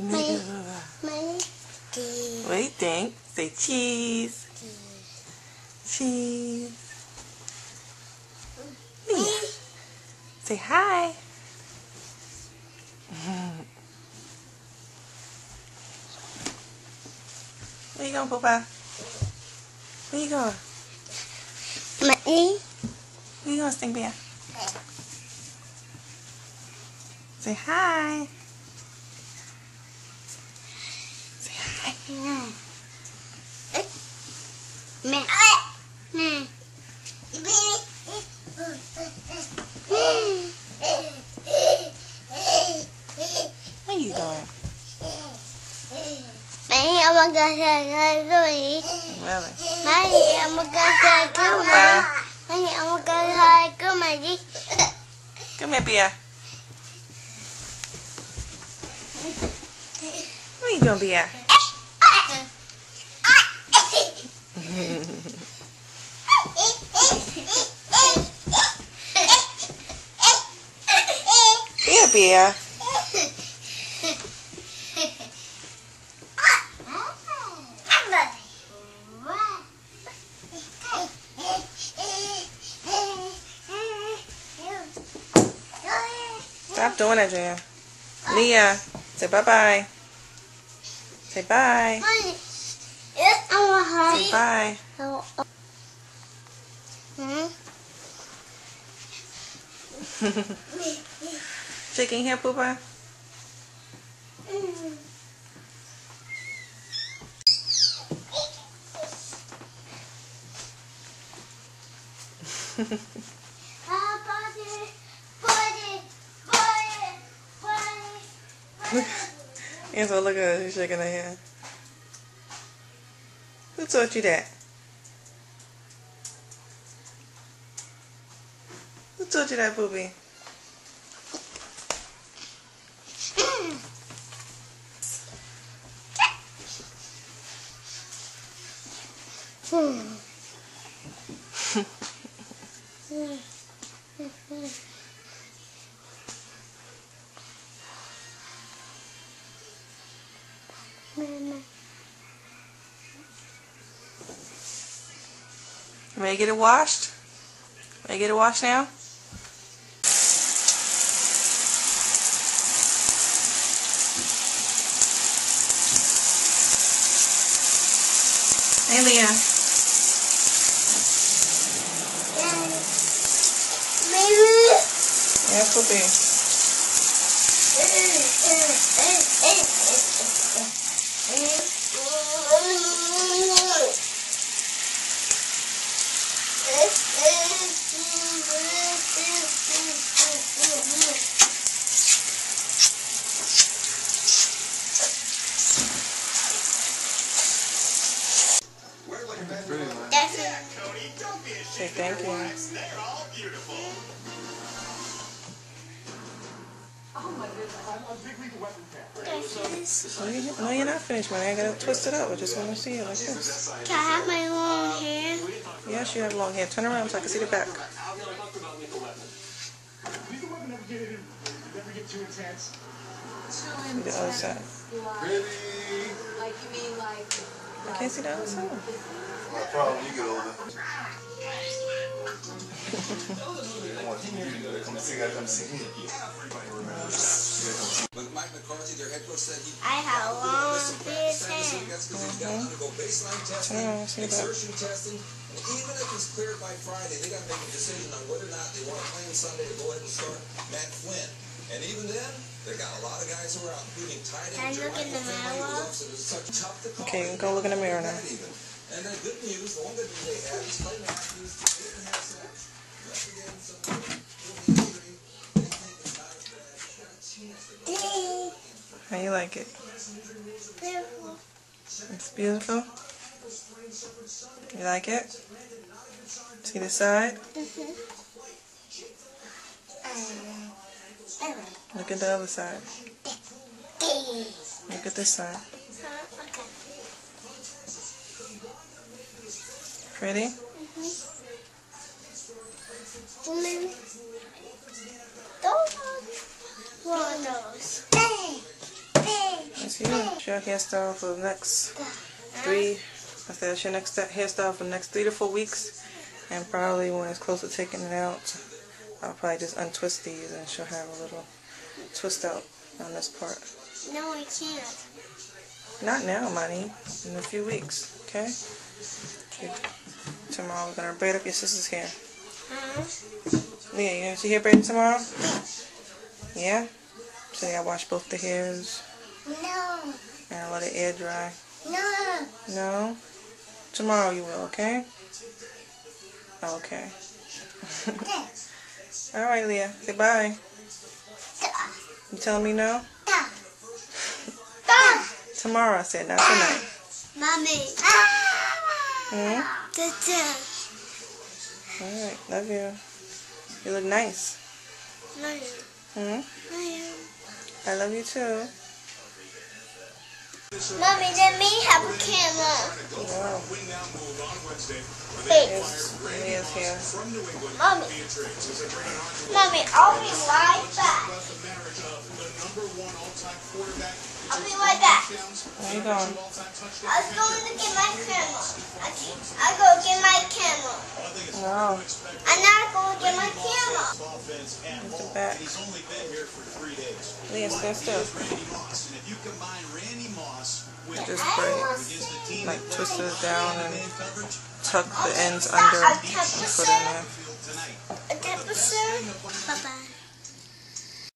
What do you think? Say cheese. Cheese. Mia. Say hi. Where you going, Papa? Where you going? Mommy. Where you going, Stink Bear? Say hi. Say hi. Where you going? I'm gonna really? I'm gonna come here, Bia. Where you gonna be at? Bia, Bia. Stop doing that, Jam. Leah, say bye-bye. Say bye. Say bye. Chicken here, Poopa? And so look at her, she's shaking her head. Who taught you that? Who taught you that, Poopy? Ready to get it washed? Ready to get it washed now? Hey, Leah. Yeah, Poopy. Say thank you. They're all beautiful. Oh my goodness, I'm a big legal weapon fan. No, you're not finished, man. I gotta twist it up. I just wanna see it like this. Can I have my long hair? Yes, you have long hair. Turn around so I can see the back. Legal weapon never get too intense. The other side. Really? Like you mean like I can't see the other side. No problem, you get older. I have long exertion testing, and even if it's cleared by Friday, they got to make a decision on whether or not they want to claim Sunday to go ahead and start Matt Flynn. And even then, they got a lot of guys who are out, including tight ends. Okay, go look in the mirror now. And the good news, the one good news they had is Clay Matthews didn't have sex. That's again something really injury. They think it's not as bad as that. How you like it? Beautiful. It's beautiful. You like it? See the side? Look at the other side. Look at this side. Pretty? Those are those. Let's see you. Share hairstyle for the next three to 4 weeks, and probably when it's close to taking it out, I'll probably just untwist these and she'll have a little twist out on this part. No, I can't. Not now, Money. In a few weeks, okay? Okay. Tomorrow we're gonna braid up your sister's hair. Yeah, you gonna see hair braiding tomorrow? Yeah. So I wash both the hairs. No. And I let it air dry. No. No. Tomorrow you will, okay? Okay. All right, Leah. Say bye. You telling me no? Tomorrow, I said, not tonight. Mommy. Alright, love you. You look nice. Love you. I love you too. Mommy, let me have a camera. Wow. Leah's here. Mommy. Mommy, I'll be right back. I'll be right back. Where are you going? I was going to get my camera. I go get my camera. Wow. I'm not going to get my camera. Look at that. Leah, stand still. Just braid, like twist it down and tuck the ends under and put in there. Bye-bye.